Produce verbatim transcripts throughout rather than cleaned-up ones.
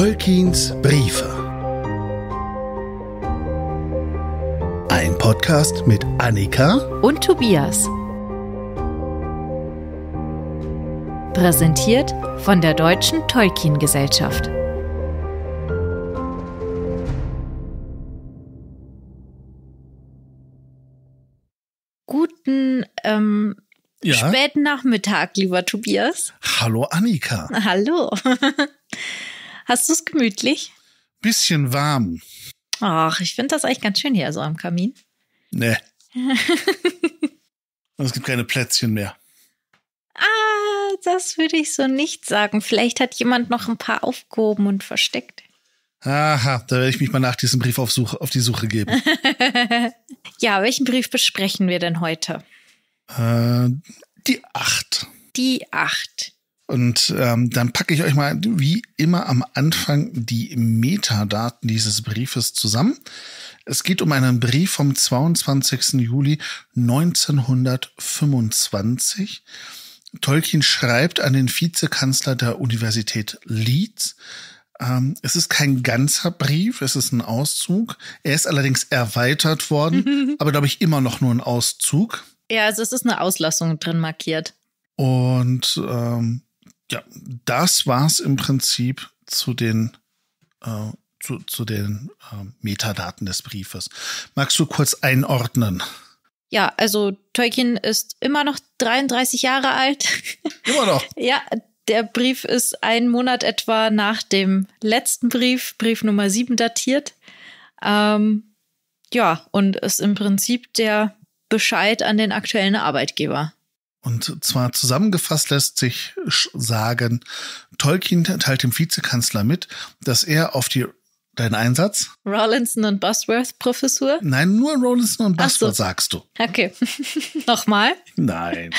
Tolkiens Briefe. Ein Podcast mit Annika und Tobias. Präsentiert von der Deutschen Tolkien-Gesellschaft. Guten ähm, ja? späten Nachmittag, lieber Tobias. Hallo Annika. Hallo. Hast du es gemütlich? Bisschen warm. Ach, ich finde das eigentlich ganz schön hier so am Kamin. Nee. Es gibt keine Plätzchen mehr. Ah, das würde ich so nicht sagen. Vielleicht hat jemand noch ein paar aufgehoben und versteckt. Aha, da werde ich mich mal nach diesem Brief auf, Suche, auf die Suche geben. Ja, welchen Brief besprechen wir denn heute? Äh, die acht. Die acht. Und ähm, dann packe ich euch mal, wie immer am Anfang, die Metadaten dieses Briefes zusammen. Es geht um einen Brief vom zweiundzwanzigsten Juli neunzehnhundertfünfundzwanzig. Tolkien schreibt an den Vizekanzler der Universität Leeds. Ähm, es ist kein ganzer Brief, es ist ein Auszug. Er ist allerdings erweitert worden, aber glaube ich immer noch nur ein Auszug. Ja, also es ist eine Auslassung drin markiert. Und ähm, ja, das war's im Prinzip zu den, äh, zu, zu den äh, Metadaten des Briefes. Magst du kurz einordnen? Ja, also Tolkien ist immer noch dreiunddreißig Jahre alt. Immer noch? Ja, der Brief ist einen Monat etwa nach dem letzten Brief, Brief Nummer sieben, datiert. Ähm, ja, und ist im Prinzip der Bescheid an den aktuellen Arbeitgeber. Und zwar zusammengefasst lässt sich sagen, Tolkien teilt dem Vizekanzler mit, dass er auf die, deinen Einsatz? Rawlinson und Bosworth Professur? Nein, nur Rawlinson und Bosworth, so. Sagst du. Okay, nochmal? Nein.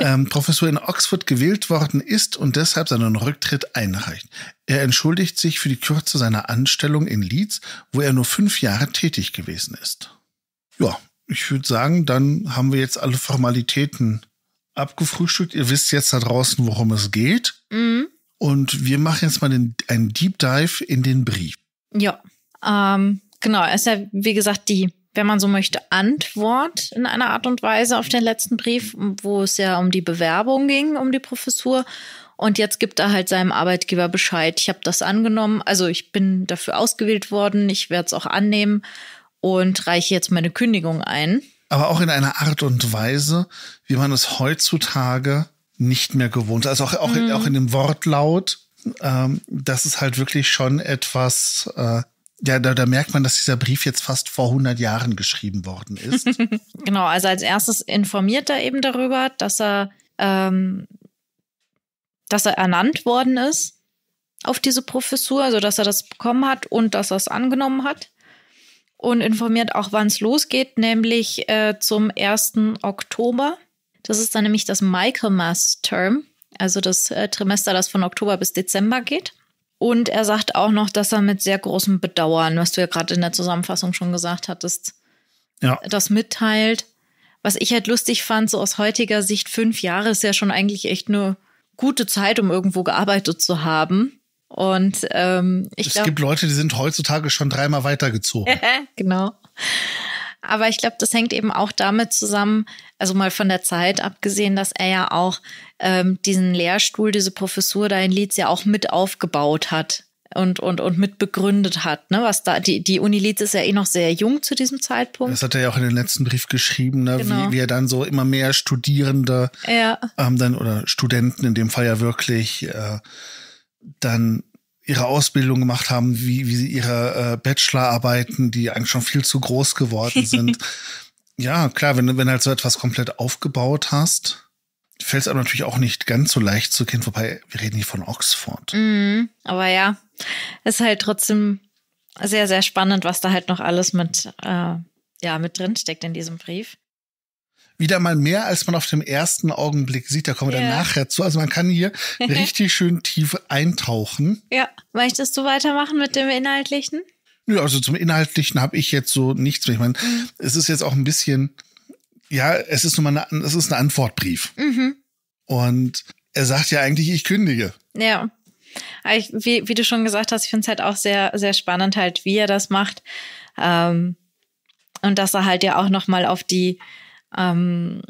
ähm, Professur in Oxford gewählt worden ist und deshalb seinen Rücktritt einreicht. Er entschuldigt sich für die Kürze seiner Anstellung in Leeds, wo er nur fünf Jahre tätig gewesen ist. Ja, ich würde sagen, dann haben wir jetzt alle Formalitäten abgefrühstückt. Ihr wisst jetzt da draußen, worum es geht. Mhm. Und wir machen jetzt mal den, einen Deep Dive in den Brief. Ja, ähm, genau. Es ist ja, wie gesagt, die, wenn man so möchte, Antwort in einer Art und Weise auf den letzten Brief, wo es ja um die Bewerbung ging, um die Professur. Und jetzt gibt er halt seinem Arbeitgeber Bescheid. Ich habe das angenommen. Also ich bin dafür ausgewählt worden. Ich werde es auch annehmen und reiche jetzt meine Kündigung ein. Aber auch in einer Art und Weise, wie man es heutzutage nicht mehr gewohnt ist. Also auch, auch, mhm. in, auch in dem Wortlaut, ähm, das ist halt wirklich schon etwas, äh, ja, da, da merkt man, dass dieser Brief jetzt fast vor hundert Jahren geschrieben worden ist. Genau, also als erstes informiert er eben darüber, dass er, ähm, dass er ernannt worden ist auf diese Professur, also dass er das bekommen hat und dass er es angenommen hat. Und informiert auch, wann es losgeht, nämlich äh, zum ersten Oktober. Das ist dann nämlich das Michaelmas Term, also das äh, Trimester, das von Oktober bis Dezember geht. Und er sagt auch noch, dass er mit sehr großem Bedauern, was du ja gerade in der Zusammenfassung schon gesagt hattest, ja, das mitteilt. Was ich halt lustig fand, so aus heutiger Sicht, fünf Jahre ist ja schon eigentlich echt eine gute Zeit, um irgendwo gearbeitet zu haben. Und ähm, ich glaube, es gibt Leute, die sind heutzutage schon dreimal weitergezogen. Genau. Aber ich glaube, das hängt eben auch damit zusammen, also mal von der Zeit abgesehen, dass er ja auch ähm, diesen Lehrstuhl, diese Professur da in Leeds ja auch mit aufgebaut hat und, und, und mit begründet hat. Ne? Was da, die, die Uni Leeds ist ja eh noch sehr jung zu diesem Zeitpunkt. Das hat er ja auch in den letzten Brief geschrieben, ne? Genau. wie, wie er dann so immer mehr Studierende ja. ähm, dann oder Studenten in dem Fall ja wirklich äh, dann ihre Ausbildung gemacht haben, wie, wie sie ihre äh, Bachelorarbeiten, die eigentlich schon viel zu groß geworden sind. Ja, klar, wenn, wenn du halt so etwas komplett aufgebaut hast, fällt es aber natürlich auch nicht ganz so leicht zu kennen, wobei wir reden hier von Oxford. Mm, aber ja, ist halt trotzdem sehr, sehr spannend, was da halt noch alles mit, äh, ja, mit drinsteckt in diesem Brief. Wieder mal mehr, als man auf dem ersten Augenblick sieht. Da kommen wir yeah. dann nachher zu. Also man kann hier richtig schön tief eintauchen. Ja, möchtest du weitermachen mit dem Inhaltlichen? Ja, also zum Inhaltlichen habe ich jetzt so nichts mehr. Ich meine, mhm. es ist jetzt auch ein bisschen, ja, es ist nur mal eine, es ist ein Antwortbrief. Mhm. Und er sagt ja eigentlich, ich kündige. Ja. Ich, wie, wie du schon gesagt hast, ich finde es halt auch sehr, sehr spannend, halt, wie er das macht. Ähm, und dass er halt ja auch nochmal auf die ähm,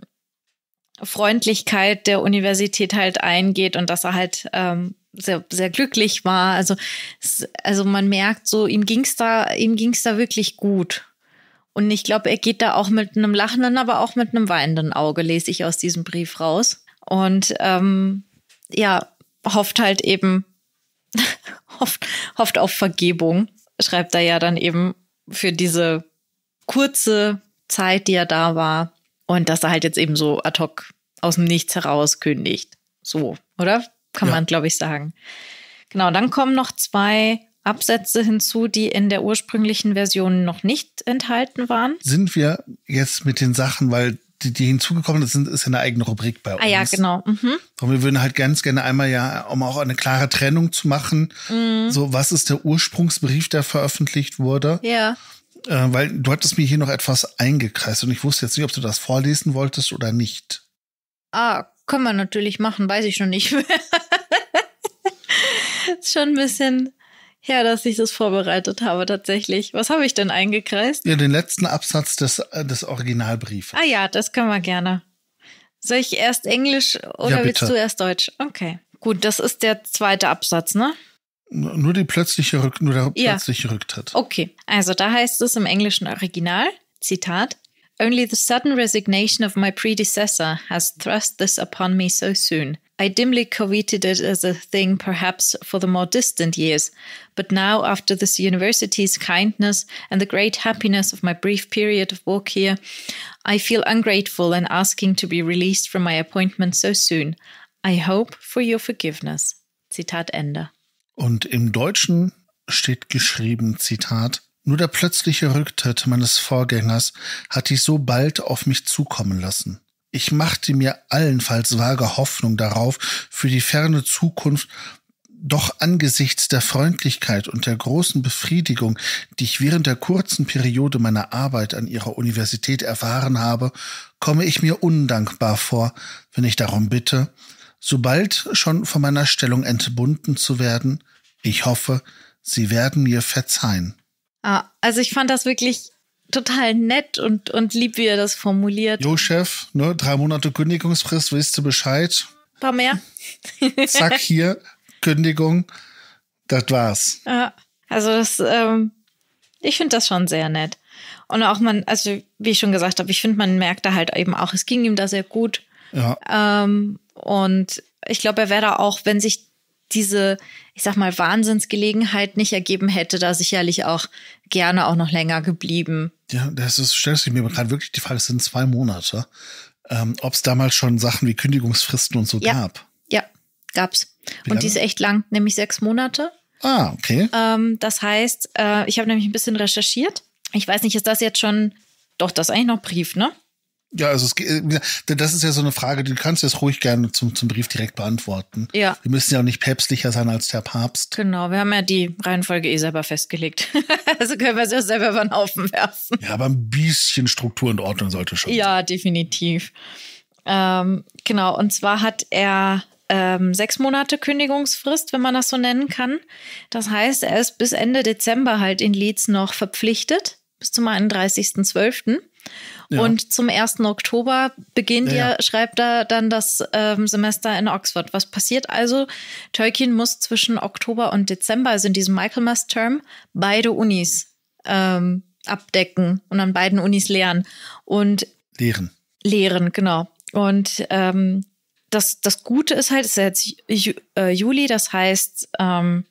Freundlichkeit der Universität halt eingeht und dass er halt ähm, sehr, sehr glücklich war. Also, also man merkt so, ihm ging's da, ihm ging's da wirklich gut. Und ich glaube, er geht da auch mit einem lachenden, aber auch mit einem weinenden Auge, lese ich aus diesem Brief raus. Und ähm, ja, hofft halt eben, hofft, hofft auf Vergebung, schreibt er ja dann eben für diese kurze Zeit, die er da war. Und dass er halt jetzt eben so ad hoc aus dem Nichts heraus kündigt. So, oder? Kann ja. man, glaube ich, sagen. Genau, dann kommen noch zwei Absätze hinzu, die in der ursprünglichen Version noch nicht enthalten waren. Sind wir jetzt mit den Sachen, weil die, die hinzugekommen sind, ist ja eine eigene Rubrik bei uns. Ah ja, genau. Mhm. Und wir würden halt ganz gerne einmal ja, um auch eine klare Trennung zu machen, mhm. so was ist der Ursprungsbrief, der veröffentlicht wurde. Ja. Äh, weil du hattest mir hier noch etwas eingekreist und ich wusste jetzt nicht, ob du das vorlesen wolltest oder nicht. Ah, können wir natürlich machen, weiß ich noch nicht mehr. Ist schon ein bisschen... Ja, dass ich das vorbereitet habe tatsächlich. Was habe ich denn eingekreist? Ja, den letzten Absatz des, des Originalbriefes. Ah ja, das können wir gerne. Soll ich erst Englisch oder ja, willst du erst Deutsch? Okay, gut, das ist der zweite Absatz, ne? Nur, die plötzliche Rück, nur der ja. plötzliche Rücktritt. Okay, also da heißt es im englischen Original, Zitat, "Only the sudden resignation of my predecessor has thrust this upon me so soon. I dimly coveted it as a thing perhaps for the more distant years, but now after this university's kindness and the great happiness of my brief period of work here, I feel ungrateful in asking to be released from my appointment so soon. I hope for your forgiveness." Zitat Ende. Und im Deutschen steht geschrieben, Zitat, "Nur der plötzliche Rücktritt meines Vorgängers hat dich so bald auf mich zukommen lassen. Ich machte mir allenfalls vage Hoffnung darauf, für die ferne Zukunft, doch angesichts der Freundlichkeit und der großen Befriedigung, die ich während der kurzen Periode meiner Arbeit an ihrer Universität erfahren habe, komme ich mir undankbar vor, wenn ich darum bitte, sobald schon von meiner Stellung entbunden zu werden. Ich hoffe, Sie werden mir verzeihen." Ah, also ich fand das wirklich... total nett und, und lieb, wie er das formuliert. Jo, Chef, ne, drei Monate Kündigungsfrist, weißt du Bescheid? Ein paar mehr. Zack, hier, Kündigung, das war's. Also das, ähm, ich finde das schon sehr nett. Und auch man, also wie ich schon gesagt habe, ich finde, man merkt da halt eben auch, es ging ihm da sehr gut. Ja. Ähm, und ich glaube, er wäre da auch, wenn sich diese, ich sag mal, Wahnsinnsgelegenheit nicht ergeben hätte, da sicherlich auch gerne auch noch länger geblieben. Ja, das ist, stellst du mir gerade wirklich die Frage, es sind zwei Monate, ähm, ob es damals schon Sachen wie Kündigungsfristen und so ja, gab. Ja, gab's. Wie und lange? Die ist echt lang, nämlich sechs Monate. Ah, okay. Ähm, das heißt, äh, ich habe nämlich ein bisschen recherchiert. Ich weiß nicht, ist das jetzt schon, doch, das ist eigentlich noch Brief, ne? Ja, also es, das ist ja so eine Frage, die kannst du jetzt ruhig gerne zum, zum Brief direkt beantworten. Ja. Wir müssen ja auch nicht päpstlicher sein als der Papst. Genau, wir haben ja die Reihenfolge eh selber festgelegt. Also können wir es ja selber über den Haufen werfen. Ja, aber ein bisschen Struktur und Ordnung sollte schon ja, sein. Ja, definitiv. Ähm, genau, und zwar hat er ähm, sechs Monate Kündigungsfrist, wenn man das so nennen kann. Das heißt, er ist bis Ende Dezember halt in Leeds noch verpflichtet, bis zum einunddreißigsten zwölften Ja. Und zum ersten Oktober beginnt ja, ja. schreibt er dann das ähm, Semester in Oxford. Was passiert also? Tolkien muss zwischen Oktober und Dezember, also in diesem Michaelmas Term, beide Unis ähm, abdecken und an beiden Unis lehren. Und lehren. Lehren, genau. Und ähm, das, das Gute ist halt, es ist jetzt Ju, äh, Juli, das heißt, ähm,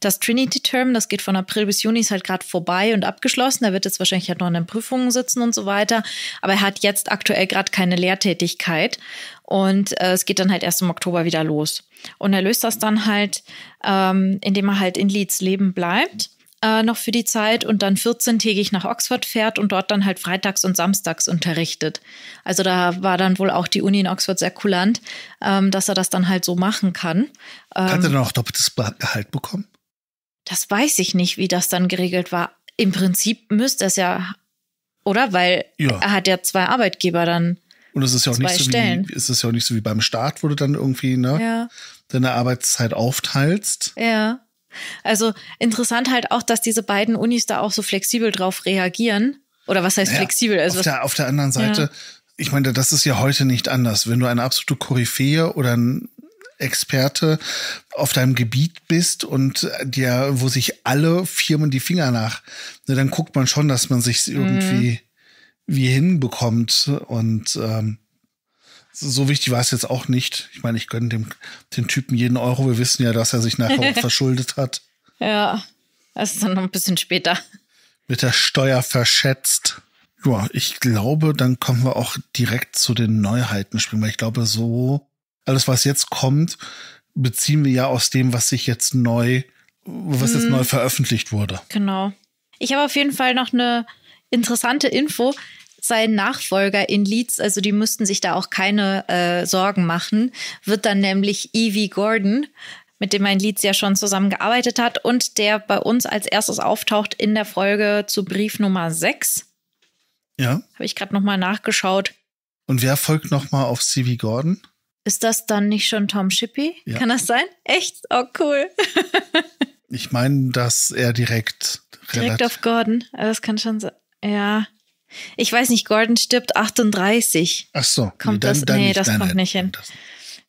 das Trinity Term, das geht von April bis Juni, ist halt gerade vorbei und abgeschlossen. Er wird jetzt wahrscheinlich halt noch in den Prüfungen sitzen und so weiter. Aber er hat jetzt aktuell gerade keine Lehrtätigkeit. Und äh, es geht dann halt erst im Oktober wieder los. Und er löst das dann halt, ähm, indem er halt in Leeds leben bleibt, äh, noch für die Zeit. Und dann vierzehntägig nach Oxford fährt und dort dann halt freitags und samstags unterrichtet. Also da war dann wohl auch die Uni in Oxford sehr kulant, ähm, dass er das dann halt so machen kann. Ähm, hat er dann auch doppeltes Gehalt bekommen? Das weiß ich nicht, wie das dann geregelt war. Im Prinzip müsste es ja, oder? Weil ja. er hat ja zwei Arbeitgeber dann. Und es ist ja auch nicht so Stellen. wie es ist ja auch nicht so wie beim Staat, wo du dann irgendwie ne, ja. deine Arbeitszeit aufteilst. Ja. Also interessant halt auch, dass diese beiden Unis da auch so flexibel drauf reagieren. Oder was heißt naja, flexibel? Also auf der, auf der anderen Seite, ja. ich meine, das ist ja heute nicht anders. Wenn du eine absolute Koryphäe oder ein Experte auf deinem Gebiet bist und dir, wo sich alle Firmen die Finger nach, ne, dann guckt man schon, dass man sich irgendwie mhm. wie hinbekommt. Und ähm, so wichtig war es jetzt auch nicht. Ich meine, ich gönne dem, dem Typen jeden Euro. Wir wissen ja, dass er sich nachher auch verschuldet hat. Ja, das ist dann noch ein bisschen später. Mit der Steuer verschätzt. Ja, ich glaube, dann kommen wir auch direkt zu den Neuheiten springen, weil ich glaube, so alles, was jetzt kommt, beziehen wir ja aus dem, was sich jetzt neu, was hm. jetzt neu veröffentlicht wurde. Genau. Ich habe auf jeden Fall noch eine interessante Info. Sein Nachfolger in Leeds, also die müssten sich da auch keine äh, Sorgen machen, wird dann nämlich E V. Gordon, mit dem mein Leeds ja schon zusammengearbeitet hat und der bei uns als erstes auftaucht in der Folge zu Brief Nummer sechs. Ja. Habe ich gerade nochmal nachgeschaut. Und wer folgt nochmal auf C V. Gordon? Ist das dann nicht schon Tom Shippey? Ja. Kann das sein? Echt? Oh, cool. Ich meine, dass er direkt... Direkt auf Gordon. Das kann schon sein. Ja. Ich weiß nicht, Gordon stirbt achtunddreißig. Ach so. Kommt nee, dann, das? Dann nee, nicht, das kommt nicht hin. Das.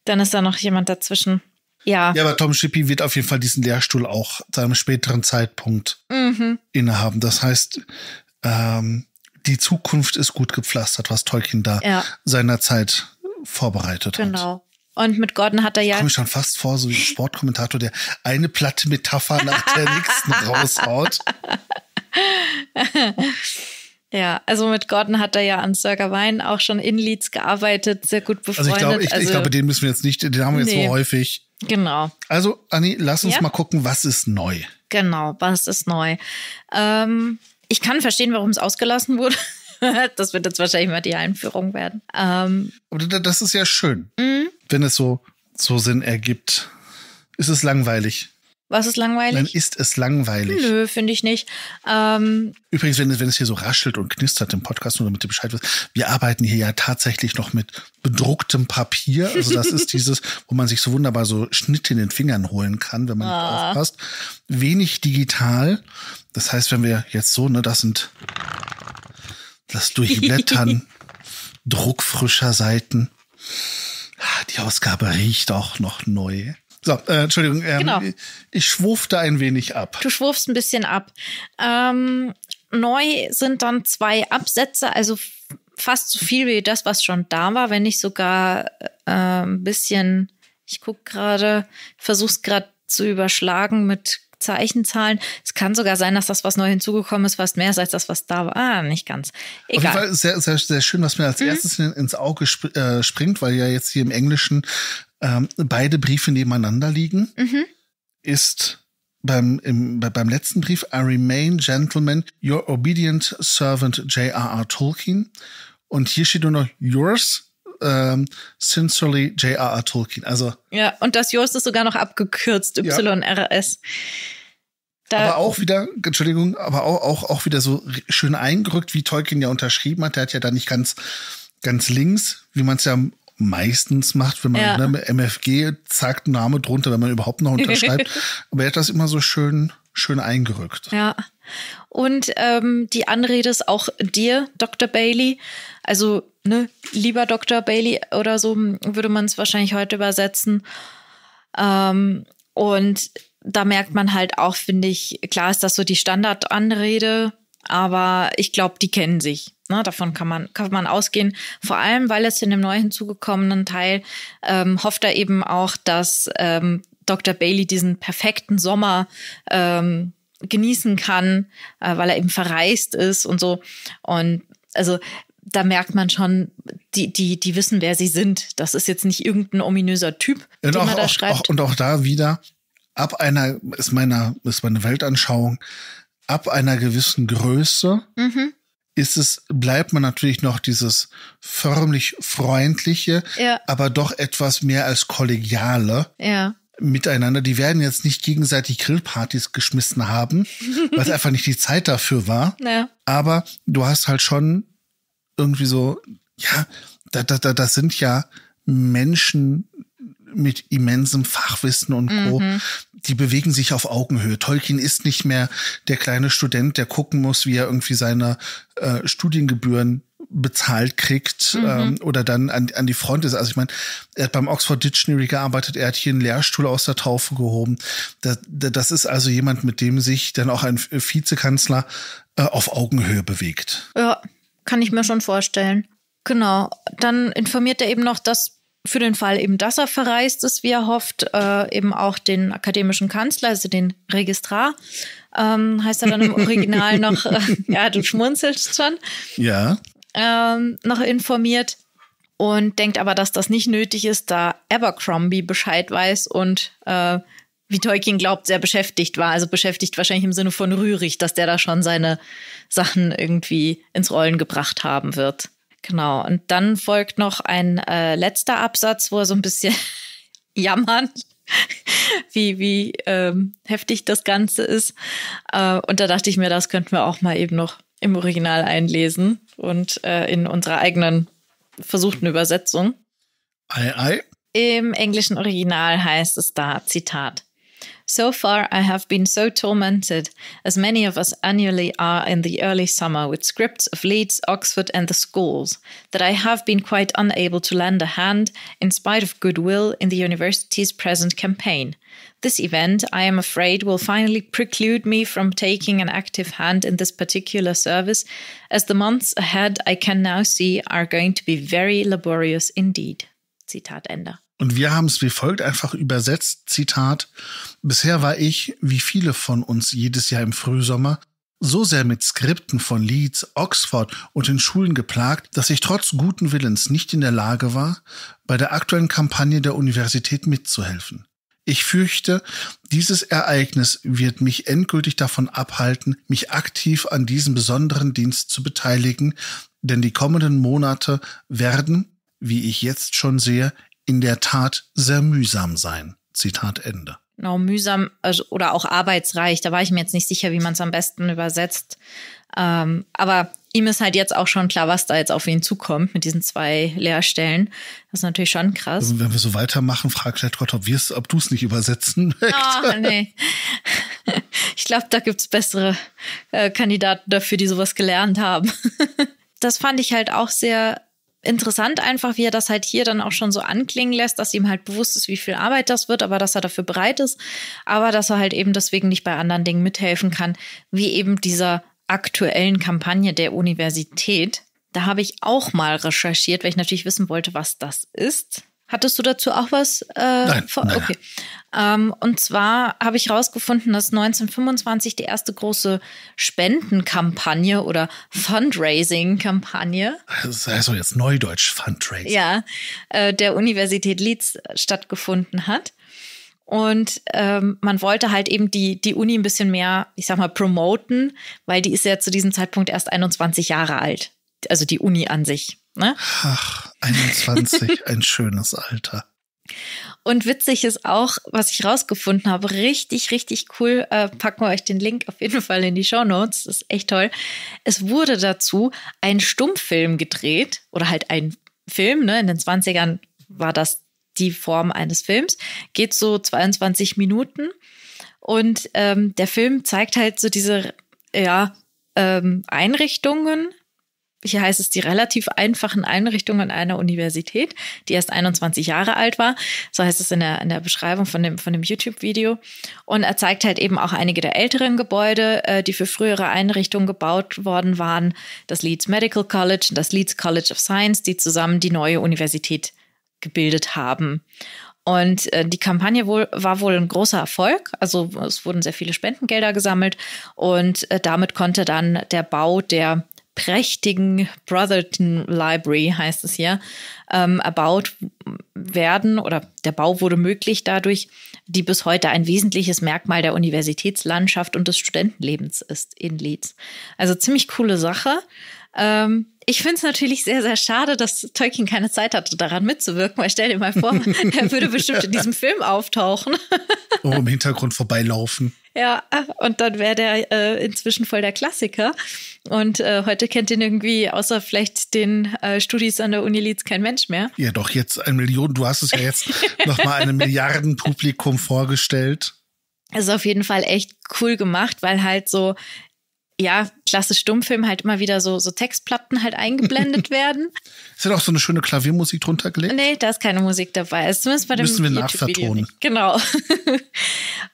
Dann ist da noch jemand dazwischen. Ja. Ja, aber Tom Shippey wird auf jeden Fall diesen Lehrstuhl auch zu einem späteren Zeitpunkt mhm. innehaben. Das heißt, ähm, die Zukunft ist gut gepflastert, was Tolkien da ja. seiner Zeit vorbereitet genau. hat. Genau. Und mit Gordon hat er ja... Ich komme mir schon fast vor, so wie ein Sportkommentator, der eine platte Metapher nach der nächsten raushaut. Ja, also mit Gordon hat er ja an Sir Gawain auch schon in Leeds gearbeitet, sehr gut befreundet. Also ich glaube, ich, also, ich glaube, den müssen wir jetzt nicht, den haben wir jetzt nee. so häufig. Genau. Also, Anni, lass uns ja? mal gucken, was ist neu? Genau, was ist neu? Ähm, ich kann verstehen, warum es ausgelassen wurde. Das wird jetzt wahrscheinlich mal die Einführung werden. Ähm, Aber das ist ja schön, mhm. wenn es so, so Sinn ergibt. Ist es langweilig? Was ist langweilig? Dann ist es langweilig. Nö, finde ich nicht. Ähm, Übrigens, wenn, wenn es hier so raschelt und knistert im Podcast, nur damit ihr Bescheid wisst, wir arbeiten hier ja tatsächlich noch mit bedrucktem Papier. Also das ist dieses, wo man sich so wunderbar so Schnitte in den Fingern holen kann, wenn man ah. nicht aufpasst. Wenig digital. Das heißt, wenn wir jetzt so, ne, das sind das Durchblättern druckfrischer Seiten. Die Ausgabe riecht auch noch neu. So, äh, Entschuldigung, ähm, genau. ich schwurfte ein wenig ab. Du schwurfst ein bisschen ab. Ähm, neu sind dann zwei Absätze, also fast so viel wie das, was schon da war, wenn nicht sogar äh, ein bisschen, ich gucke gerade, versuche es gerade zu überschlagen mit Zeichenzahlen. Es kann sogar sein, dass das, was neu hinzugekommen ist, fast mehr ist als das, was da war. Ah, nicht ganz. Egal. Auf jeden Fall sehr, sehr, sehr schön, was mir als mhm. erstes in, ins Auge sp- äh, springt, weil ja jetzt hier im Englischen Ähm, beide Briefe nebeneinander liegen, mhm. ist beim, im, bei, beim letzten Brief I remain, gentlemen, your obedient servant J R R. Tolkien. Und hier steht nur noch yours, ähm, sincerely J R R. Tolkien. Also, ja, und das yours ist sogar noch abgekürzt, Y R S. Ja. Da aber auch wieder, Entschuldigung, aber auch, auch, auch wieder so schön eingerückt, wie Tolkien ja unterschrieben hat. Der hat ja da nicht ganz, ganz links, wie man es ja meistens macht, wenn man ja. ne, M F G zack, Name drunter, wenn man überhaupt noch unterschreibt. Aber er hat das immer so schön, schön eingerückt. Ja. Und ähm, die Anrede ist auch dir, Doktor Bailey. Also, ne, lieber Doktor Bailey oder so würde man es wahrscheinlich heute übersetzen. Ähm, und da merkt man halt auch, finde ich, klar ist das so die Standardanrede, aber ich glaube, die kennen sich. Na, davon kann man, kann man ausgehen. Vor allem, weil es in dem neu hinzugekommenen Teil ähm, hofft er eben auch, dass ähm, Doktor Bailey diesen perfekten Sommer ähm, genießen kann, äh, weil er eben verreist ist und so. Und also da merkt man schon, die, die, die wissen, wer sie sind. Das ist jetzt nicht irgendein ominöser Typ, und den auch, man da auch, schreibt. Auch, und auch da wieder, ab einer, ist, meiner, ist meine Weltanschauung, ab einer gewissen Größe, mhm. ist es, bleibt man natürlich noch dieses förmlich Freundliche, ja. aber doch etwas mehr als Kollegiale ja. miteinander. Die werden jetzt nicht gegenseitig Grillpartys geschmissen haben, weil es einfach nicht die Zeit dafür war. Ja. Aber du hast halt schon irgendwie so, ja, da, da, da, das sind ja Menschen mit immensem Fachwissen und Co., mhm. die bewegen sich auf Augenhöhe. Tolkien ist nicht mehr der kleine Student, der gucken muss, wie er irgendwie seine äh, Studiengebühren bezahlt kriegt, mhm. ähm, oder dann an, an die Front ist. Also ich meine, er hat beim Oxford Dictionary gearbeitet, er hat hier einen Lehrstuhl aus der Taufe gehoben. Das, das ist also jemand, mit dem sich dann auch ein Vizekanzler äh, auf Augenhöhe bewegt. Ja, kann ich mir schon vorstellen. Genau. Dann informiert er eben noch, dass für den Fall eben, dass er verreist ist, wie er hofft, äh, eben auch den akademischen Kanzler, also den Registrar, ähm, heißt er dann im Original noch, äh, ja, du schmunzelst schon. Ja. Ähm, noch informiert und denkt aber, dass das nicht nötig ist, da Abercrombie Bescheid weiß und äh, wie Tolkien glaubt, sehr beschäftigt war. Also beschäftigt wahrscheinlich im Sinne von rührig, dass der da schon seine Sachen irgendwie ins Rollen gebracht haben wird. Genau. Und dann folgt noch ein äh, letzter Absatz, wo er so ein bisschen jammern, wie, wie ähm, heftig das Ganze ist. Äh, und da dachte ich mir, das könnten wir auch mal eben noch im Original einlesen und äh, in unserer eigenen versuchten Übersetzung. Ei, ei. Im englischen Original heißt es da, Zitat: "So far I have been so tormented, as many of us annually are in the early summer with scripts of Leeds, Oxford and the schools, that I have been quite unable to lend a hand, in spite of goodwill, in the university's present campaign. This event, I am afraid, will finally preclude me from taking an active hand in this particular service, as the months ahead I can now see are going to be very laborious indeed." Zitat Ende. Und wir haben es wie folgt einfach übersetzt, Zitat: "Bisher war ich, wie viele von uns jedes Jahr im Frühsommer, so sehr mit Skripten von Leeds, Oxford und den Schulen geplagt, dass ich trotz guten Willens nicht in der Lage war, bei der aktuellen Kampagne der Universität mitzuhelfen. Ich fürchte, dieses Ereignis wird mich endgültig davon abhalten, mich aktiv an diesem besonderen Dienst zu beteiligen, denn die kommenden Monate werden, wie ich jetzt schon sehe, in der Tat sehr mühsam sein." Zitat Ende. Genau, mühsam oder auch arbeitsreich. Da war ich mir jetzt nicht sicher, wie man es am besten übersetzt. Ähm, aber ihm ist halt jetzt auch schon klar, was da jetzt auf ihn zukommt mit diesen zwei Lehrstellen. Das ist natürlich schon krass. Wenn wir so weitermachen, fragt der Trott, ob, ob du es nicht übersetzen möchtest. Oh, nee. Ich glaube, da gibt es bessere äh, Kandidaten dafür, die sowas gelernt haben. Das fand ich halt auch sehr interessant einfach, wie er das halt hier dann auch schon so anklingen lässt, dass ihm halt bewusst ist, wie viel Arbeit das wird, aber dass er dafür bereit ist, aber dass er halt eben deswegen nicht bei anderen Dingen mithelfen kann, wie eben dieser aktuellen Kampagne der Universität. Da habe ich auch mal recherchiert, weil ich natürlich wissen wollte, was das ist. Hattest du dazu auch was? Äh, Nein. Okay. Ähm, und zwar habe ich herausgefunden, dass neunzehnhundertfünfundzwanzig die erste große Spendenkampagne oder Fundraising-Kampagne. Das heißt doch jetzt Neudeutsch Fundraising. Ja, äh, der Universität Leeds stattgefunden hat. Und ähm, man wollte halt eben die, die Uni ein bisschen mehr, ich sag mal, promoten, weil die ist ja zu diesem Zeitpunkt erst einundzwanzig Jahre alt. Also die Uni an sich. Ne? Ach, einundzwanzig, ein schönes Alter. Und witzig ist auch, was ich rausgefunden habe, richtig, richtig cool, äh, packen wir euch den Link auf jeden Fall in die Shownotes, das ist echt toll. Es wurde dazu ein Stummfilm gedreht oder halt ein Film, ne? In den zwanzigern war das die Form eines Films, geht so zweiundzwanzig Minuten und ähm, der Film zeigt halt so diese ja, ähm, Einrichtungen. Hier heißt es die relativ einfachen Einrichtungen einer Universität, die erst einundzwanzig Jahre alt war. So heißt es in der, in der Beschreibung von dem, von dem YouTube-Video. Und er zeigt halt eben auch einige der älteren Gebäude, äh, die für frühere Einrichtungen gebaut worden waren. Das Leeds Medical College und das Leeds College of Science, die zusammen die neue Universität gebildet haben. Und äh, die Kampagne wohl, war wohl ein großer Erfolg. Also es wurden sehr viele Spendengelder gesammelt. Und äh, damit konnte dann der Bau der prächtigen Brotherton Library, heißt es hier, ähm, erbaut werden oder der Bau wurde möglich dadurch, die bis heute ein wesentliches Merkmal der Universitätslandschaft und des Studentenlebens ist in Leeds. Also ziemlich coole Sache. Ähm, ich finde es natürlich sehr, sehr schade, dass Tolkien keine Zeit hatte, daran mitzuwirken, weil stell dir mal vor, er würde bestimmt in diesem Film auftauchen. oben im Hintergrund vorbeilaufen. Ja, und dann wäre der äh, inzwischen voll der Klassiker. Und äh, heute kennt ihn irgendwie, außer vielleicht den äh, Studis an der Uni Leeds, kein Mensch mehr. Ja, doch, jetzt ein Million, du hast es ja jetzt nochmal einem Milliardenpublikum vorgestellt. Also auf jeden Fall echt cool gemacht, weil halt so, ja, klassisch Stummfilm halt immer wieder so, so Textplatten halt eingeblendet werden. Ist ja auch so eine schöne Klaviermusik drunter gelegt? Nee, da ist keine Musik dabei. Also zumindest bei dem Müssen wir nachvertonen. Genau.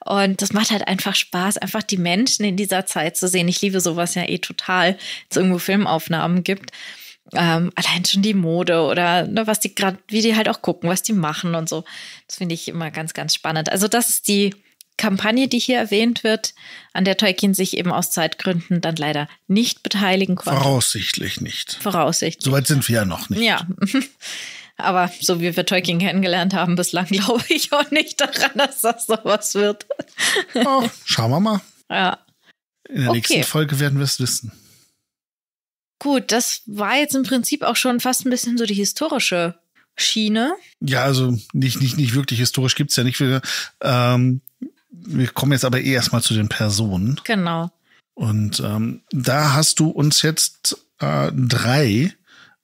Und das macht halt einfach Spaß, einfach die Menschen in dieser Zeit zu sehen. Ich liebe sowas ja eh total, wenn es irgendwo Filmaufnahmen gibt. Ähm, allein schon die Mode oder ne, was die gerade, wie die halt auch gucken, was die machen und so. Das finde ich immer ganz, ganz spannend. Also das ist die Kampagne, die hier erwähnt wird, an der Tolkien sich eben aus Zeitgründen dann leider nicht beteiligen konnte. Voraussichtlich nicht. Voraussichtlich. Soweit sind wir ja noch nicht. Ja, aber so wie wir Tolkien kennengelernt haben bislang, glaube ich auch nicht daran, dass das sowas wird. Oh, schauen wir mal. Ja. In der okay. nächsten Folge werden wir es wissen. Gut, das war jetzt im Prinzip auch schon fast ein bisschen so die historische Schiene. Ja, also nicht, nicht, nicht wirklich historisch gibt es ja nicht wieder. Ähm, Wir kommen jetzt aber eh erstmal zu den Personen. Genau. Und ähm, da hast du uns jetzt äh, drei